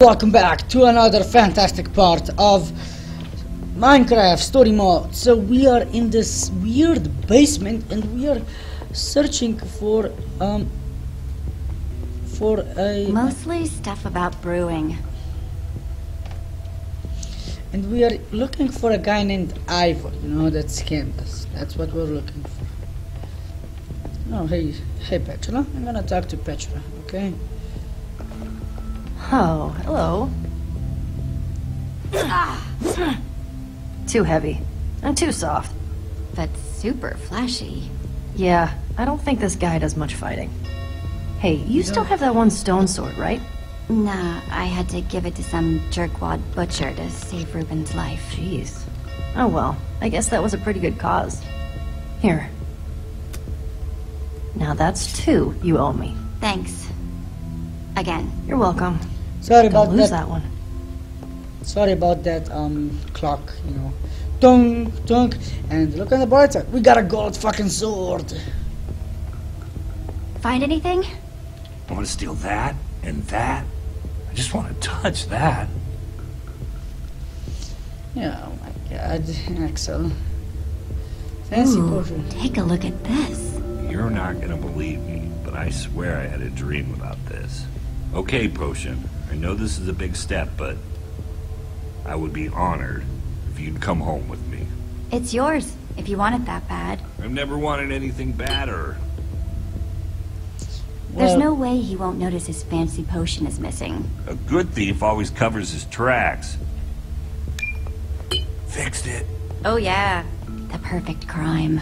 Welcome back to another fantastic part of Minecraft Story Mode. So we are in this weird basement and we are searching for a... mostly stuff about brewing. And we are looking for a guy named Ivor, you know, that scammed us. That's what we're looking for. Oh, hey Petra, I'm gonna talk to Petra, okay? Oh, hello. Too heavy and too soft. But super flashy. Yeah, I don't think this guy does much fighting. Hey, you still have that one stone sword, right? Nah, I had to give it to some jerkwad butcher to save Reuben's life. Jeez. Oh well, I guess that was a pretty good cause. Here. Now that's two you owe me. Thanks. Again. You're welcome. Sorry about that. Lose that one. Sorry about that clock, you know. Dunk, dunk, and look on the bright side. We got a gold fucking sword. Find anything? I want to steal that and that. I just want to touch that. Yeah, oh my god, Axel. Fancy portrait. Take a look at this. You're not gonna believe me, but I swear I had a dream about this. Okay, Potion, I know this is a big step, but I would be honored if you'd come home with me. It's yours, if you want it that bad. I've never wanted anything badder. Well, there's no way he won't notice his fancy potion is missing. A good thief always covers his tracks. Fixed it. Oh yeah, the perfect crime.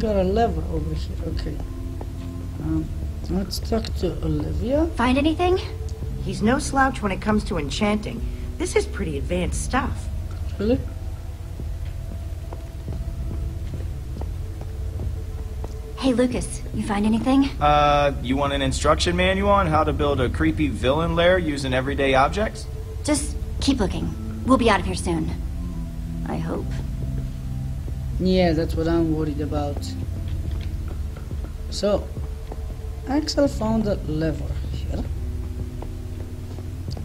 Got a lever over here, okay. Let's talk to Olivia. Find anything? He's no slouch when it comes to enchanting. This is pretty advanced stuff. Really? Hey Lucas, you find anything? You want an instruction manual on how to build a creepy villain lair using everyday objects? Just keep looking. We'll be out of here soon. I hope. Yeah, that's what I'm worried about. So... Axel found a lever here.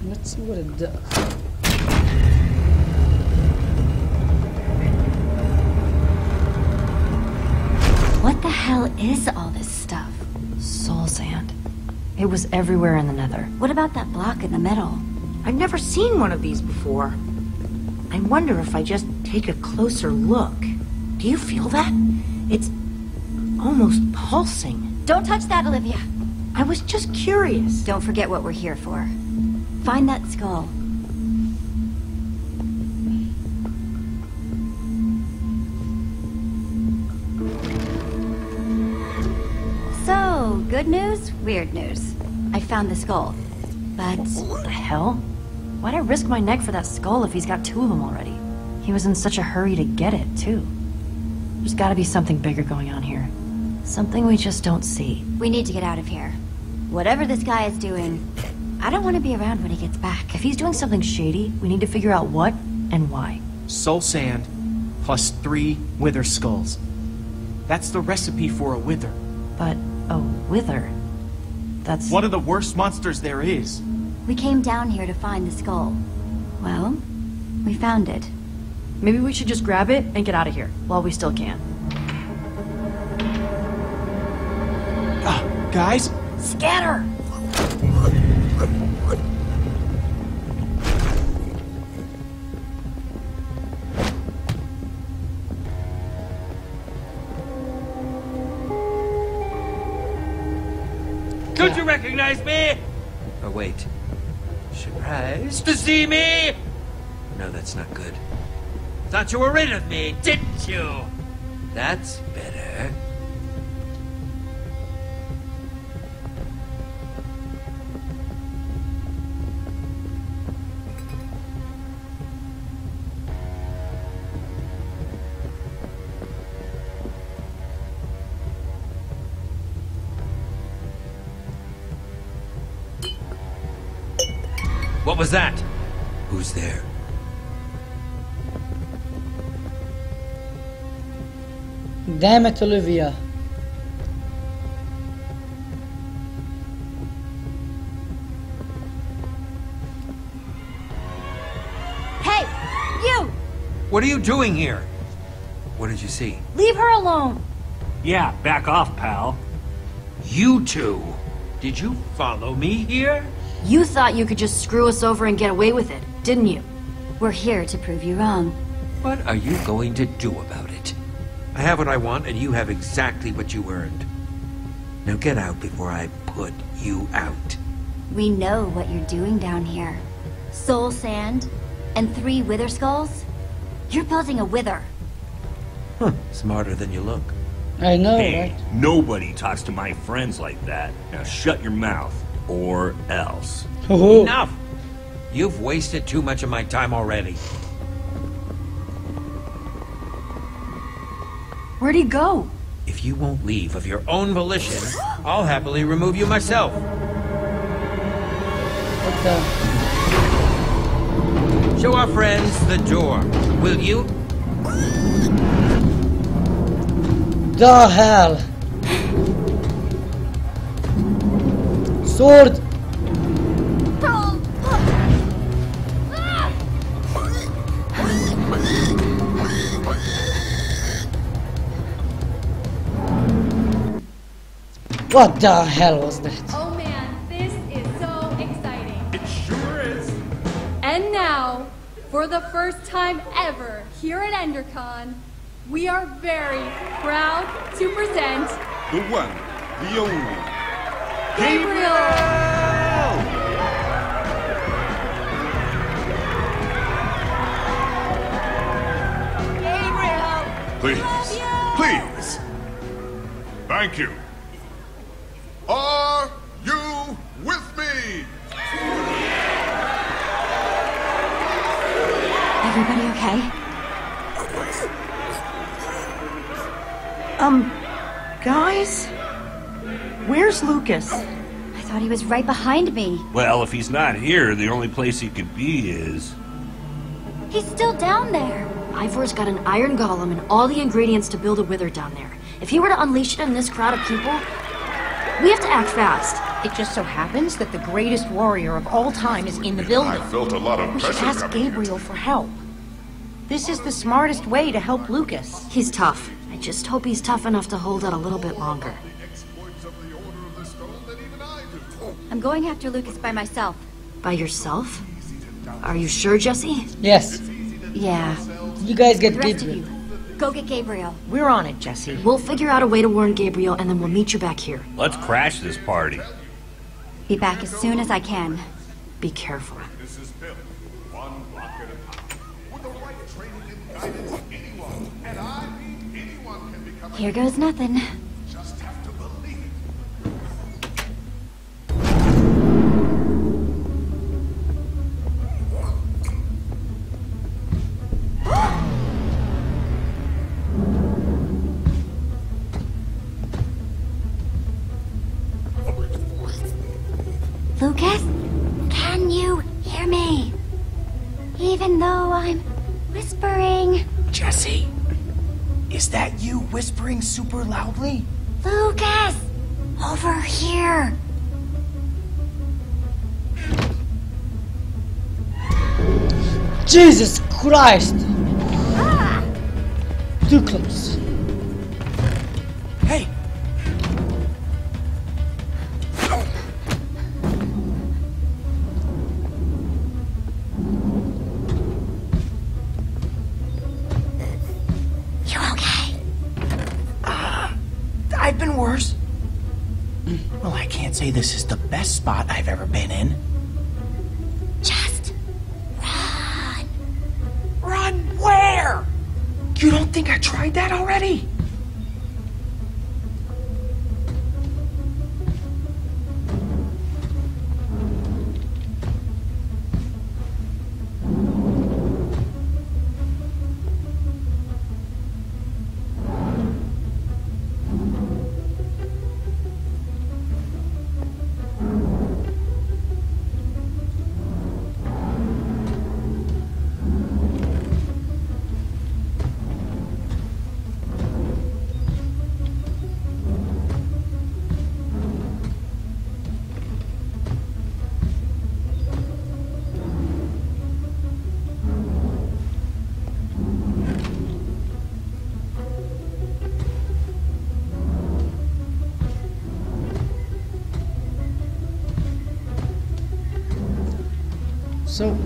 Let's see what it does. What the hell is all this stuff? Soul sand. It was everywhere in the Nether. What about that block in the middle? I've never seen one of these before. I wonder if I just take a closer look. Do you feel that? It's almost pulsing. Don't touch that, Olivia. I was just curious. Don't forget what we're here for. Find that skull. So, good news, weird news. I found the skull, but... What the hell? Why'd I risk my neck for that skull if he's got two of them already? He was in such a hurry to get it, too. There's gotta be something bigger going on here. Something we just don't see. We need to get out of here. Whatever this guy is doing, I don't want to be around when he gets back. If he's doing something shady, we need to figure out what and why. Soul sand plus 3 wither skulls. That's the recipe for a wither. But a wither? That's... one of the worst monsters there is. We came down here to find the skull. Well, we found it. Maybe we should just grab it and get out of here while we still can. Guys? Scatter! Could you recognize me? Oh, wait. Surprised to see me? No, that's not good. Thought you were rid of me, didn't you? That's better. What was that? Who's there? Damn it, Olivia. What are you doing here? What did you see? Leave her alone. Yeah, back off, pal. You two. Did you follow me here? You thought you could just screw us over and get away with it, didn't you? We're here to prove you wrong. What are you going to do about it? I have what I want, and you have exactly what you earned. Now get out before I put you out. We know what you're doing down here. Soul sand and 3 wither skulls? You're building a wither. Huh, smarter than you look. I know, hey, right? Nobody talks to my friends like that. Now shut your mouth, or else. Oh. Enough! You've wasted too much of my time already. Where'd he go? If you won't leave of your own volition, I'll happily remove you myself. What the? Show our friends the door, will you? The hell? Sword! What the hell was that? Oh man, this is so exciting. It sure is. And now, for the first time ever here at Endercon, we are very proud to present the one, the only, Gabriel! Please, please. Thank you. Are you with me? Everybody okay? Guys? Where's Lucas? I thought he was right behind me. Well, if he's not here, the only place he could be is... He's still down there. Ivor's got an iron golem and all the ingredients to build a wither down there. If he were to unleash it on this crowd of people... We have to act fast. It just so happens that the greatest warrior of all time is in the building. I felt a lot of pressure. We should ask Gabriel for help. This is the smartest way to help Lucas. He's tough. I just hope he's tough enough to hold out a little bit longer. I'm going after Lucas by myself. By yourself? Are you sure, Jesse? Yes. Yeah. You guys get Gabriel. Go get Gabriel. We're on it, Jesse. We'll figure out a way to warn Gabriel, and then we'll meet you back here. Let's crash this party. Be back as soon as I can. Be careful. This is built one block at a time. With the right training and guidance, anyone, and I mean anyone, can become. Here goes nothing. Just have to believe. Lucas, can you hear me? Even though I'm whispering. Jesse, is that you whispering super loudly? Lucas, over here. Jesus Christ! Ah. Too close. Hey! This is the best spot I've ever been in. Just run. Run where? You don't think I tried that already? So.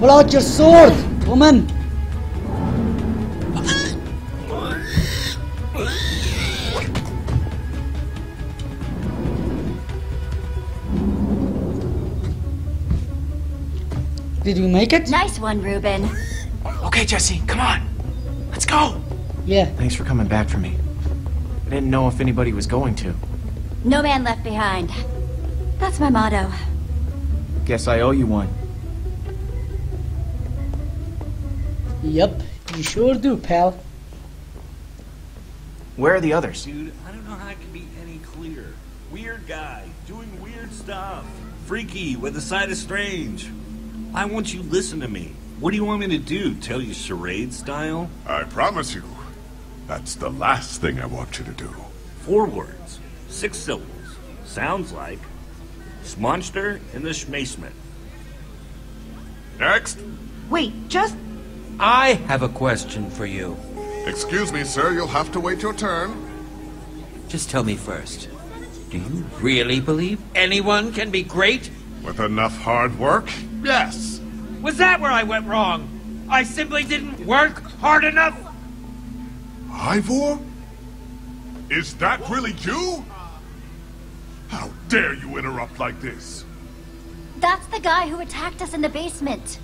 Pull out your sword, woman! Did we make it? Nice one, Reuben. Okay, Jesse, come on. Let's go! Yeah. Thanks for coming back for me. I didn't know if anybody was going to. No man left behind. That's my motto. Guess I owe you one. Yep, you sure do, pal. Where are the others? Dude, I don't know how it can be any clearer. Weird guy, doing weird stuff. Freaky, with a side of strange. Why won't you listen to me? What do you want me to do, tell you charade style? I promise you, that's the last thing I want you to do. 4 words, 6 syllables. Sounds like Schmonster in the Schmacement. Next. Wait, just... I have a question for you. Excuse me, sir, you'll have to wait your turn. Just tell me first, do you really believe anyone can be great? With enough hard work, yes. Was that where I went wrong? I simply didn't work hard enough? Ivor? Is that really you? How dare you interrupt like this? That's the guy who attacked us in the basement.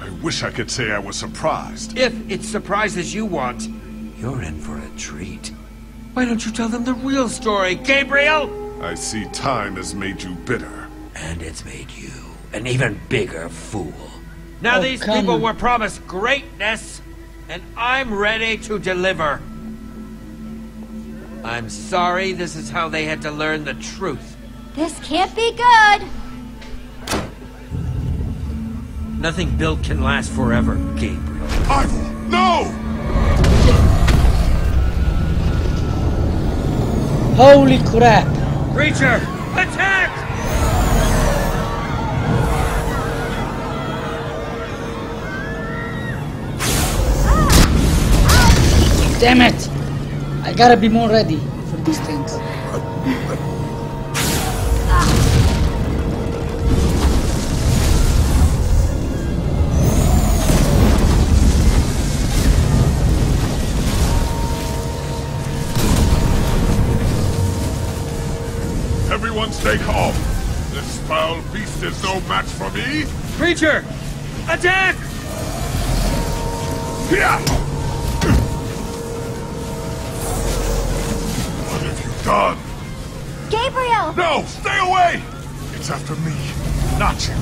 I wish I could say I was surprised. If it's surprises you want, you're in for a treat. Why don't you tell them the real story, Gabriel? I see time has made you bitter. And it's made you an even bigger fool. Now these people were promised greatness, and I'm ready to deliver. I'm sorry this is how they had to learn the truth. This can't be good. Nothing built can last forever, Gabriel. Ivor, no! Holy crap! Creature, attack! Damn it! I gotta be more ready for these things. Stay calm. This foul beast is no match for me. Creature, attack! Yeah. What have you done? Gabriel! No, stay away! It's after me, not you.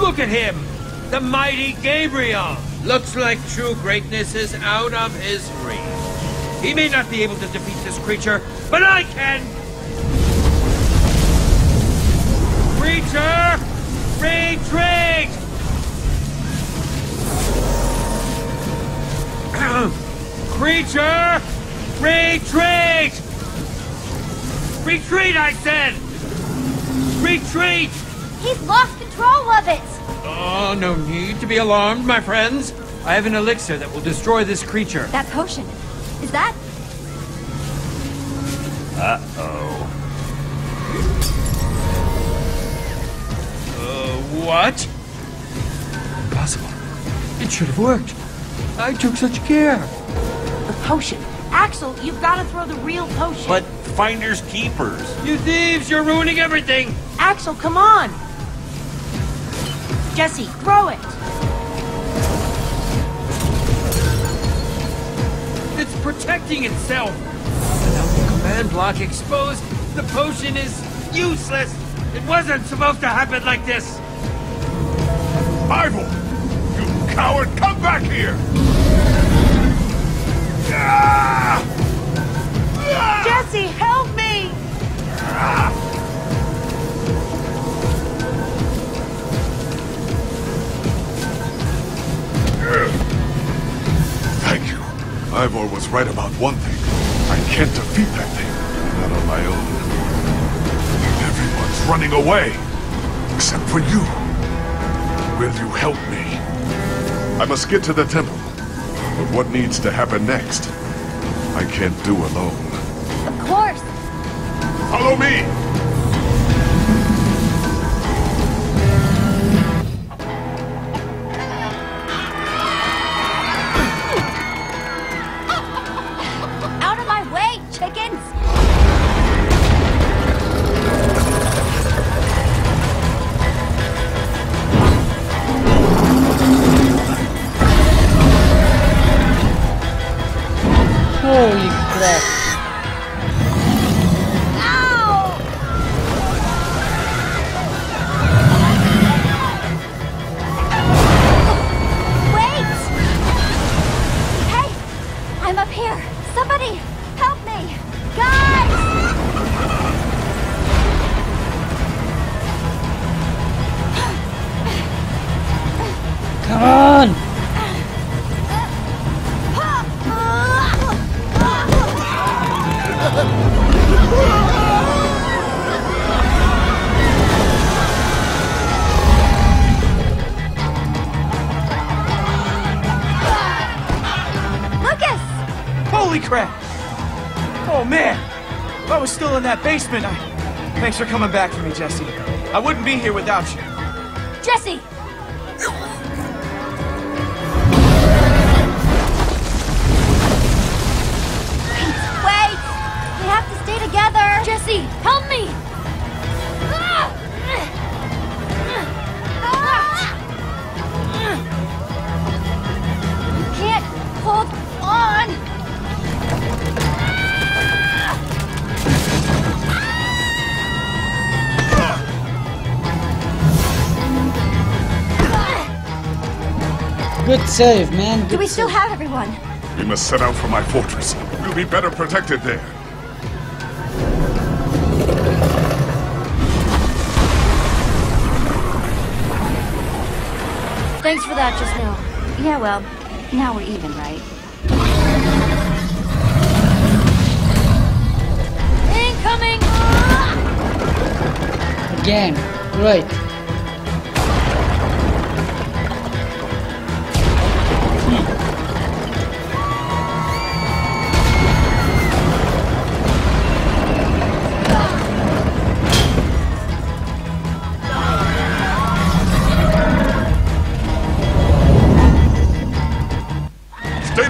Look at him! The mighty Gabriel! Looks like true greatness is out of his reach. He may not be able to defeat this creature, but I can! Creature, retreat! Creature, retreat! Retreat, I said! Retreat! He's lost control of it! Oh, no need to be alarmed, my friends. I have an elixir that will destroy this creature. That potion. Is that? What? Impossible. It should have worked. I took such care. The potion. Axel, you've got to throw the real potion. But finders keepers. You thieves, you're ruining everything. Axel, come on. Jesse, throw it! It's protecting itself! Without the command block exposed, the potion is useless! It wasn't supposed to happen like this! Ivor! You coward, come back here! Jesse, help me! Thank you. Ivor was right about one thing. I can't defeat that thing. Not on my own. Everyone's running away. Except for you. Will you help me? I must get to the temple. But what needs to happen next? I can't do alone. Of course! Follow me! Out of my way, chickens! Holy crap. Ow! Wait! Hey! I'm up here! Somebody help me! Guys! Come on! Crap. Oh man, if I was still in that basement, Thanks for coming back for me, Jesse. I wouldn't be here without you. Jesse! Wait, wait! We have to stay together! Jesse, help me! You can't hold on! Good save, man. Good. Do we still have everyone? We must set out for my fortress. We'll be better protected there. Thanks for that just now. Yeah, well, now we're even, right? Incoming! Again. Great.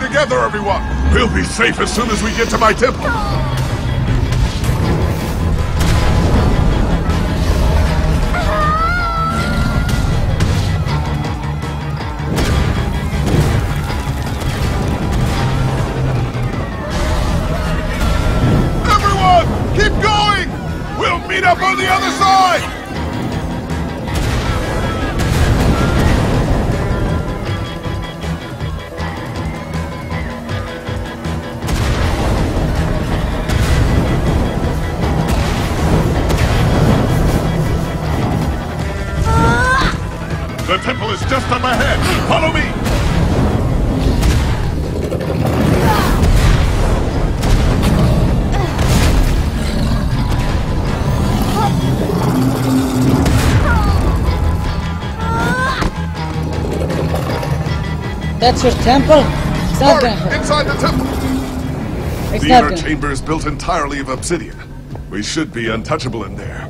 Together, everyone! We'll be safe as soon as we get to my temple! Everyone! Keep going! We'll meet up on the other side! The temple is just up ahead. Follow me. That's your temple? It's not temple. Inside the temple. It's the inner chamber is built entirely of obsidian. We should be untouchable in there.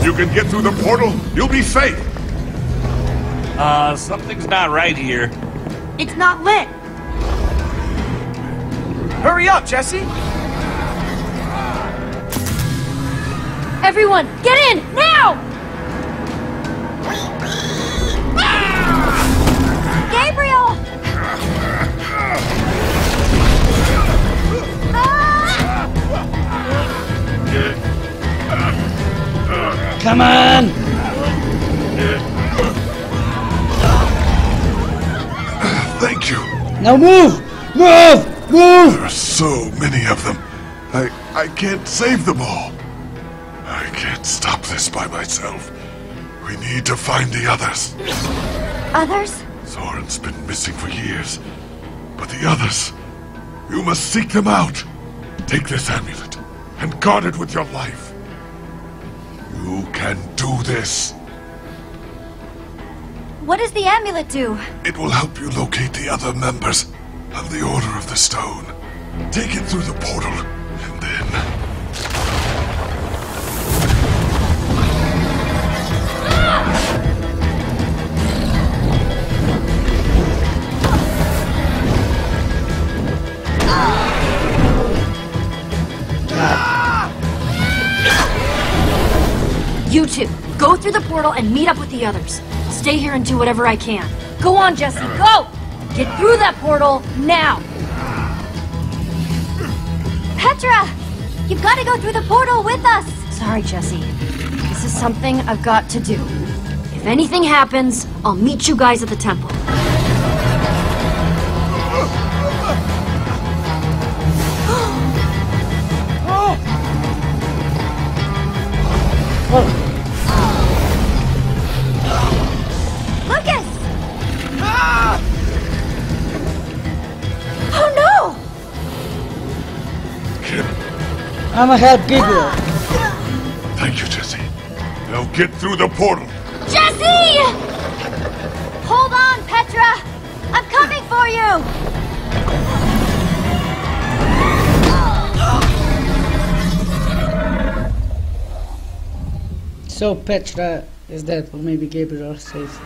You can get through the portal, you'll be safe! Something's not right here. It's not lit! Hurry up, Jesse! Everyone, get in, now! Gabriel! Ah! at you. Now move! Move! Move! There are so many of them. I can't save them all. I can't stop this by myself. We need to find the others. Others? Zoran's been missing for years. But the others, you must seek them out. Take this amulet and guard it with your life. You can do this. What does the amulet do? It will help you locate the other members of the Order of the Stone. Take it through the portal, and then... You two, go through the portal and meet up with the others. Stay here and do whatever I can. Go on, Jesse, go! Get through that portal, now! Petra! You've got to go through the portal with us! Sorry, Jesse. This is something I've got to do. If anything happens, I'll meet you guys at the temple. Lucas! Ah! Oh no! I'm a help Gabriel. Thank you, Jesse. Now get through the portal. Jesse! Hold on, Petra! I'm coming for you! So Petra is dead, or maybe Gabriel saves her.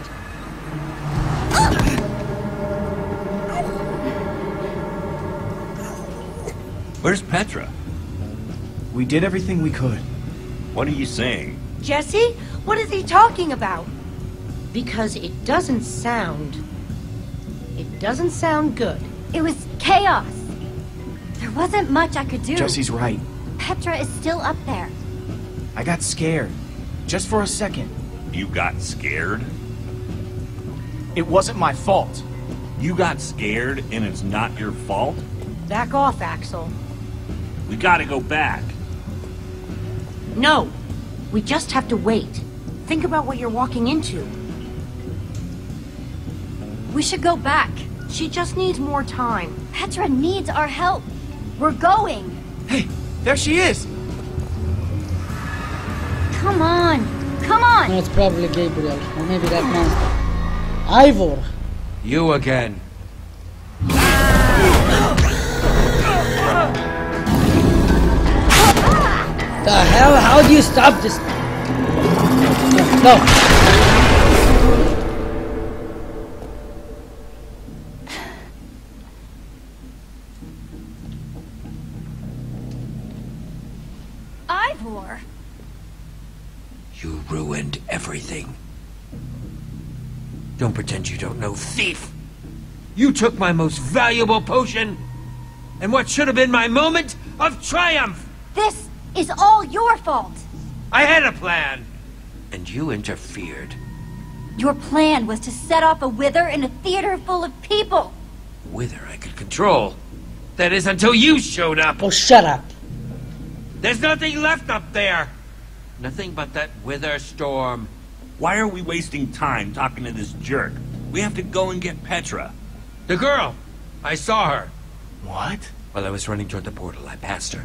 Where's Petra? We did everything we could. What are you saying? Jesse, what is he talking about? Because it doesn't sound good. It was chaos. There wasn't much I could do. Jesse's right. Petra is still up there. I got scared. Just for a second. You got scared? It wasn't my fault. You got scared and it's not your fault? Back off, Axel. We gotta go back. No. We just have to wait. Think about what you're walking into. We should go back. She just needs more time. Petra needs our help. We're going. Hey, there she is. Come on! Come on! No, it's probably Gabriel, or maybe that monster. Ivor! You again. The hell? How do you stop this? No! Ivor! You ruined everything. Don't pretend you don't know, thief! You took my most valuable potion, and what should have been my moment of triumph! This is all your fault! I had a plan! And you interfered. Your plan was to set off a wither in a theater full of people! Wither I could control. That is, until you showed up! Oh, shut up! There's nothing left up there! Nothing but that wither storm. Why are we wasting time talking to this jerk? We have to go and get Petra. The girl! I saw her. What? While I was running toward the portal, I passed her.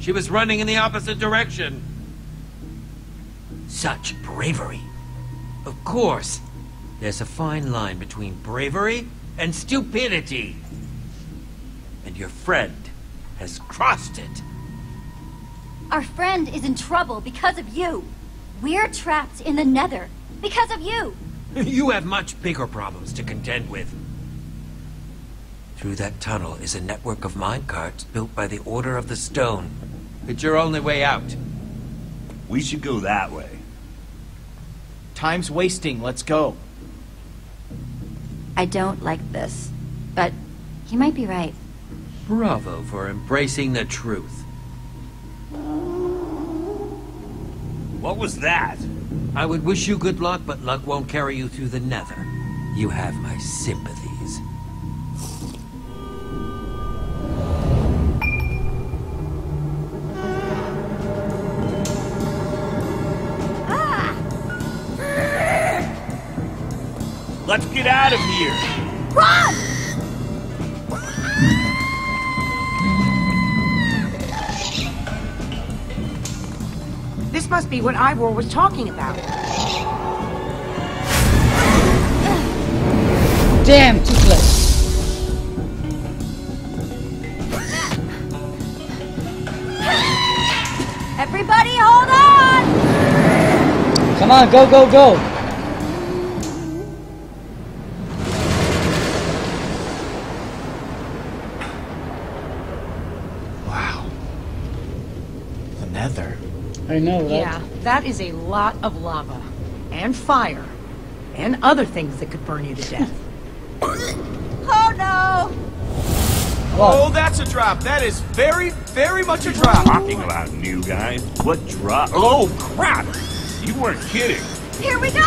She was running in the opposite direction. Such bravery. Of course. There's a fine line between bravery and stupidity. And your friend has crossed it. Our friend is in trouble because of you. We're trapped in the Nether because of you. You have much bigger problems to contend with. Through that tunnel is a network of minecarts built by the Order of the Stone. It's your only way out. We should go that way. Time's wasting. Let's go. I don't like this, but he might be right. Bravo for embracing the truth. What was that? I would wish you good luck, but luck won't carry you through the Nether. You have my sympathies. Let's get out of here! Run! This must be what Ivor was talking about. Damn, too close. Everybody, hold on! Come on, go, go, go! Wow. The Nether. I know that. Yeah, that is a lot of lava. And fire. And other things that could burn you to death. Oh, no! Whoa. Oh, that's a drop. That is very, very much a drop. Talking about new guys. What drop? Oh, crap. You weren't kidding. Here we go.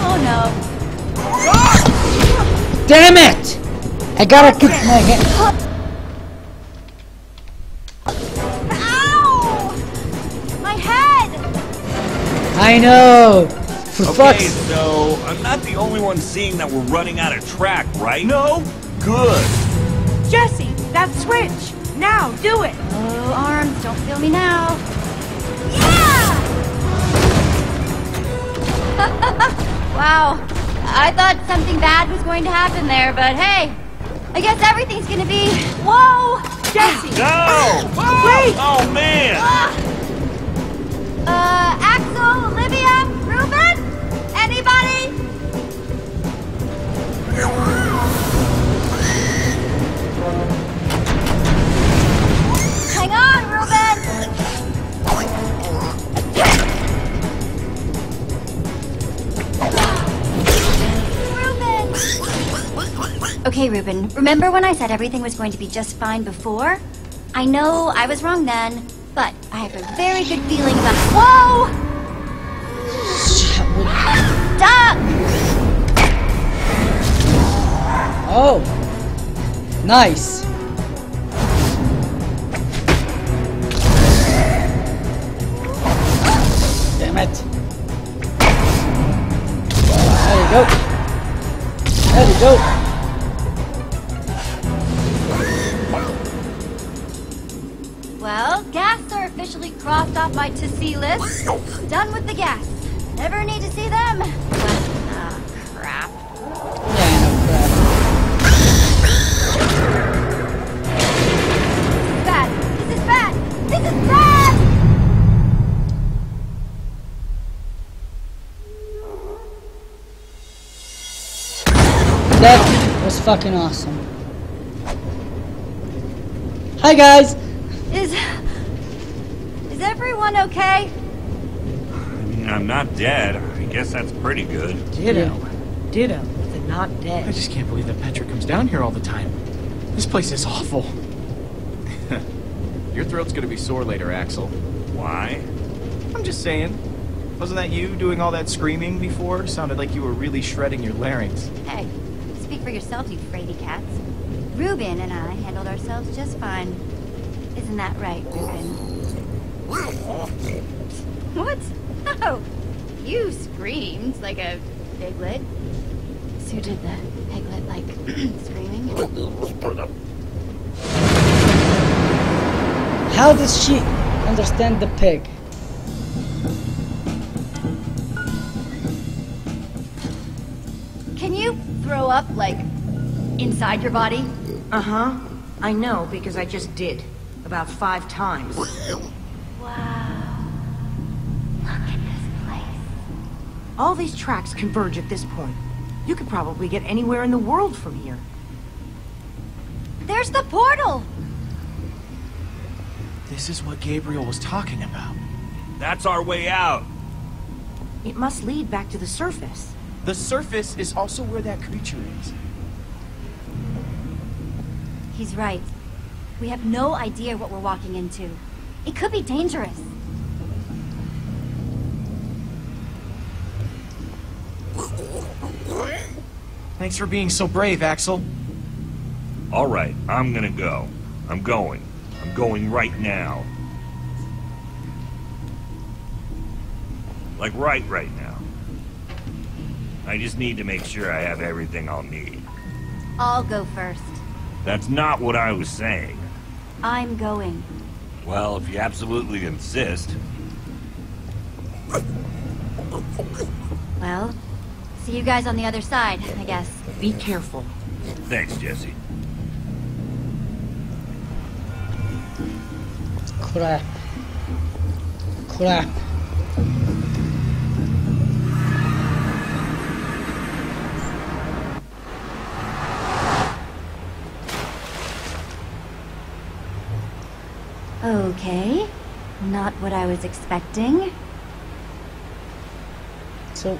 Oh, no. Ah! Damn it. I gotta keep my hand. I know! For fuck's sake! Okay, so I'm not the only one seeing that we're running out of track, right? No? Good! Jesse, that switch! Now, do it! Oh, arms, don't feel me now. Yeah! Wow, I thought something bad was going to happen there, but hey, I guess everything's gonna be... Whoa! Jesse! No! Wait! Oh, man! Axel, Olivia, Reuben? Anybody? Hang on, Reuben! Reuben! Okay, Reuben, remember when I said everything was going to be just fine before? I know I was wrong then. But I have a very good feeling about it. Whoa! Stop! Oh! Nice! Damn it! There you go! There you go! Well, gas are officially crossed off my to-see list. Done with the gas. Never need to see them. Ah, oh, crap. Yeah, no crap. Bad. This is bad. This is bad. That was fucking awesome. Hi, guys. Is everyone okay? I mean, I'm not dead. I guess that's pretty good. Ditto. Ditto, but not dead. I just can't believe that Petra comes down here all the time. This place is awful. Your throat's gonna be sore later, Axel. Why? I'm just saying. Wasn't that you doing all that screaming before? Sounded like you were really shredding your larynx. Hey, speak for yourself, you fraidy cats. Reuben and I handled ourselves just fine. Isn't that right, Reuben? What? No! You screamed like a piglet. So did the piglet, like, screaming? How does she understand the pig? Can you throw up, like, inside your body? Uh-huh. I know, because I just did. About 5 times. Wow. Look at this place. All these tracks converge at this point. You could probably get anywhere in the world from here. There's the portal! This is what Gabriel was talking about. That's our way out. It must lead back to the surface. The surface is also where that creature is. He's right. We have no idea what we're walking into. It could be dangerous. Thanks for being so brave, Axel. Alright, I'm gonna go. I'm going right now. Like right now. I just need to make sure I have everything I'll need. I'll go first. That's not what I was saying. I'm going. Well, if you absolutely insist. Well, see you guys on the other side, I guess. Be careful. Thanks, Jesse. Crap. Crap. Okay, not what I was expecting. So,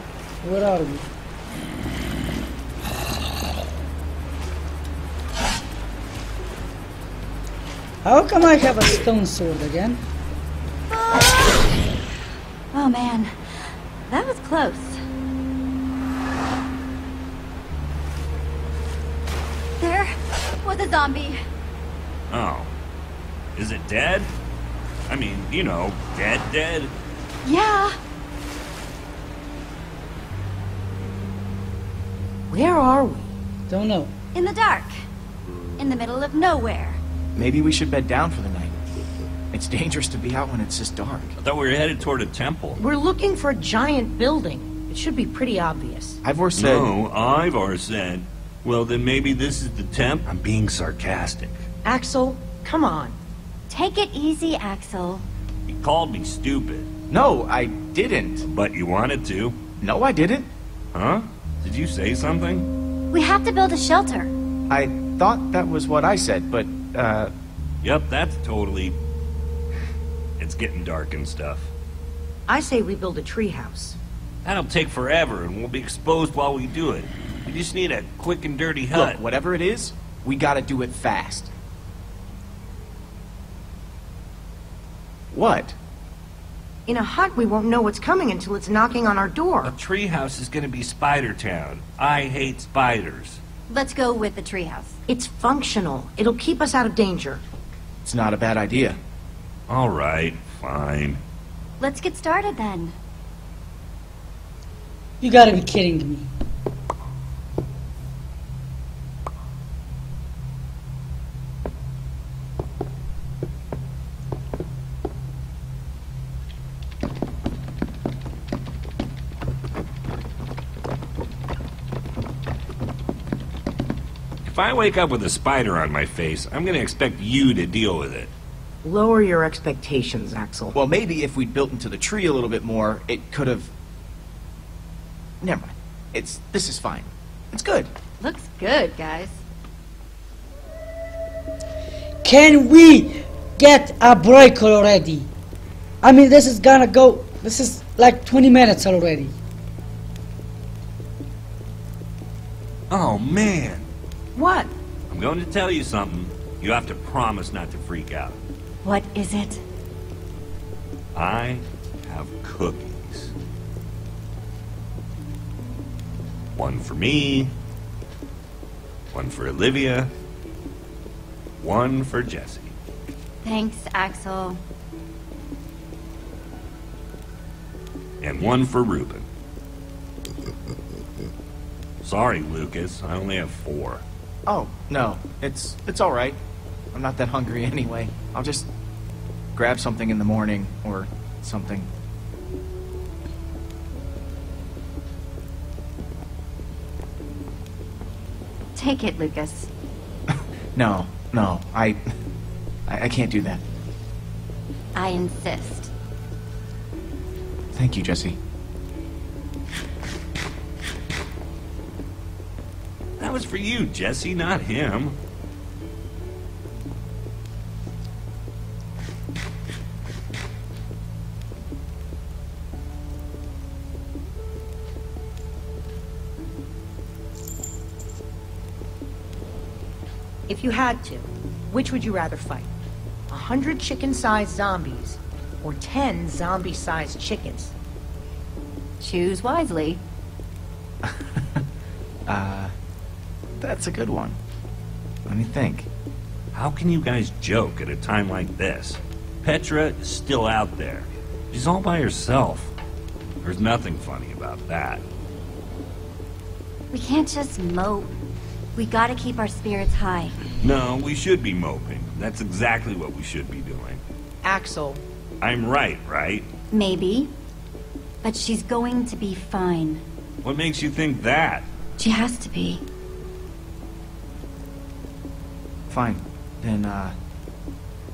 where are we? How come I have a stone sword again? Oh man, that was close. There was a zombie. Oh. Is it dead? I mean, you know, dead? Yeah. Where are we? Don't know. In the dark. In the middle of nowhere. Maybe we should bed down for the night. It's dangerous to be out when it's this dark. I thought we were headed toward a temple. We're looking for a giant building. It should be pretty obvious. Ivor said... No, Ivor said. Well, then maybe this is the temple. I'm being sarcastic. Axel, come on. Take it easy, Axel. You called me stupid. No, I didn't. But you wanted to. No, I didn't. Huh? Did you say something? We have to build a shelter. I thought that was what I said, but, Yep, that's totally... It's getting dark and stuff. I say we build a treehouse. That'll take forever, and we'll be exposed while we do it. We just need a quick and dirty hut. Look, whatever it is, we gotta do it fast. What? In a hut, we won't know what's coming until it's knocking on our door. A treehouse is gonna be Spider Town. I hate spiders. Let's go with the treehouse. It's functional. It'll keep us out of danger. It's not a bad idea. All right, fine. Let's get started then. You gotta be kidding me. If I wake up with a spider on my face, I'm gonna expect you to deal with it. Lower your expectations, Axel. Well, maybe if we'd built into the tree a little bit more, it could have... Never mind. This is fine. It's good. Looks good, guys. Can we get a break already? I mean, this is gonna go... This is like 20 minutes already. Oh, man. What? I'm going to tell you something. You have to promise not to freak out. What is it? I have cookies. One for me. One for Olivia. One for Jesse. Thanks, Axel. And one for Reuben. Sorry, Lucas. I only have 4. Oh, no. It's all right. I'm not that hungry anyway. I'll just grab something in the morning or something. Take it, Lucas. No. I can't do that. I insist. Thank you, Jesse. That was for you, Jesse, not him. If you had to, which would you rather fight? 100 chicken-sized zombies or 10 zombie-sized chickens? Choose wisely. That's a good one. Let me think. How can you guys joke at a time like this? Petra is still out there. She's all by herself. There's nothing funny about that. We can't just mope. We gotta keep our spirits high. No, we should be moping. That's exactly what we should be doing. Axel. I'm right, right? Maybe. But she's going to be fine. What makes you think that? She has to be. Fine. Then,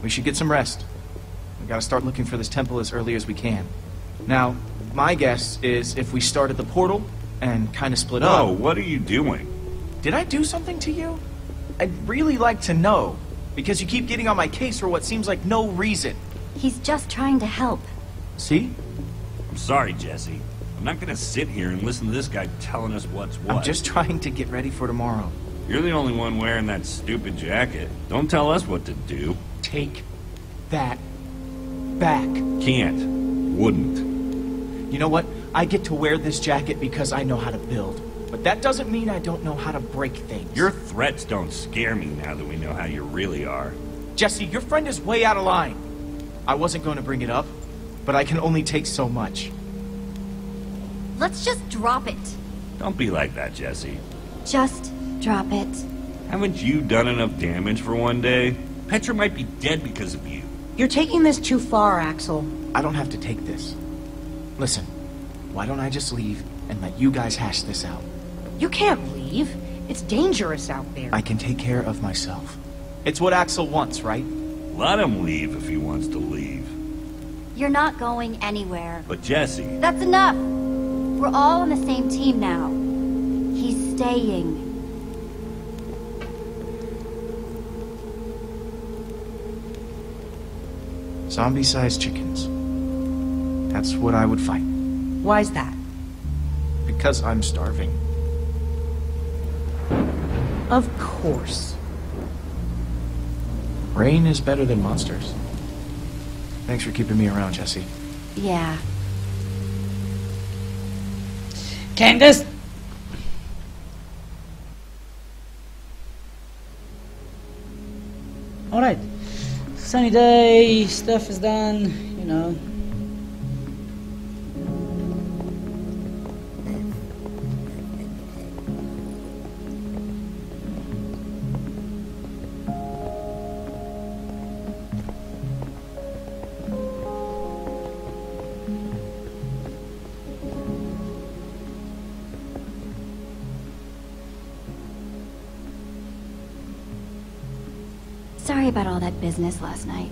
we should get some rest. We gotta start looking for this temple as early as we can. Now, my guess is if we start at the portal and kinda split up... Oh, what are you doing? Did I do something to you? I'd really like to know, because you keep getting on my case for what seems like no reason. He's just trying to help. See? I'm sorry, Jesse. I'm not gonna sit here and listen to this guy telling us what's what. I'm just trying to get ready for tomorrow. You're the only one wearing that stupid jacket. Don't tell us what to do. Take that back. Can't. Wouldn't. You know what? I get to wear this jacket because I know how to build. But that doesn't mean I don't know how to break things. Your threats don't scare me now that we know how you really are. Jesse, your friend is way out of line. I wasn't going to bring it up, but I can only take so much. Let's just drop it. Don't be like that, Jesse. Just drop it. Haven't you done enough damage for one day? Petra might be dead because of you. You're taking this too far, Axel. I don't have to take this. Listen, why don't I just leave and let you guys hash this out? You can't leave. It's dangerous out there. I can take care of myself. It's what Axel wants, right? Let him leave if he wants to leave. You're not going anywhere. But Jesse... That's enough! We're all on the same team now. He's staying. Zombie-sized chickens. That's what I would fight. Why's that? Because I'm starving. Of course. Rain is better than monsters. Thanks for keeping me around, Jesse. Yeah. Candace! Alright. Sunny day, stuff is done, you know. Sorry about all that business last night.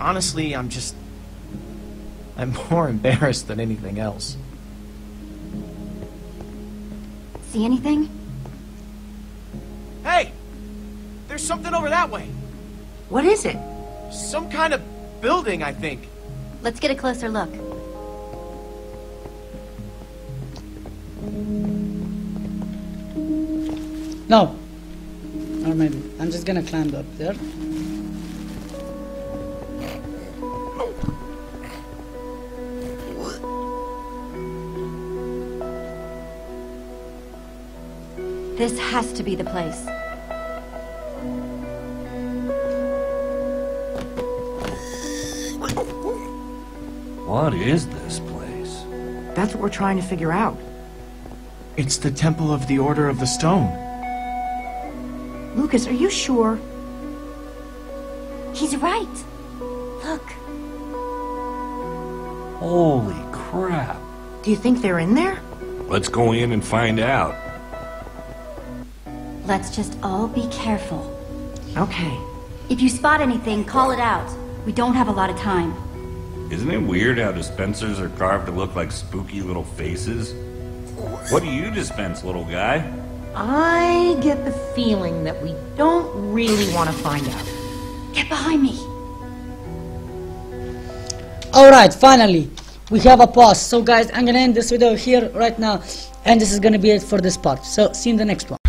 Honestly, I'm more embarrassed than anything else. See anything? Hey! There's something over that way! What is it? Some kind of building, I think. Let's get a closer look. No! Or maybe. I'm just gonna climb up there. This has to be the place. What is this place? That's what we're trying to figure out. It's the Temple of the Order of the Stone. Lucas, are you sure? He's right. Look. Holy crap. Do you think they're in there? Let's go in and find out. Let's just all be careful. Okay. If you spot anything, call it out. We don't have a lot of time. Isn't it weird how dispensers are carved to look like spooky little faces? What do you dispense, little guy? I get the feeling that we don't really want to find out. Get behind me. Alright, finally. We have a pause. So guys, I'm going to end this video here right now. And this is going to be it for this part. So see you in the next one.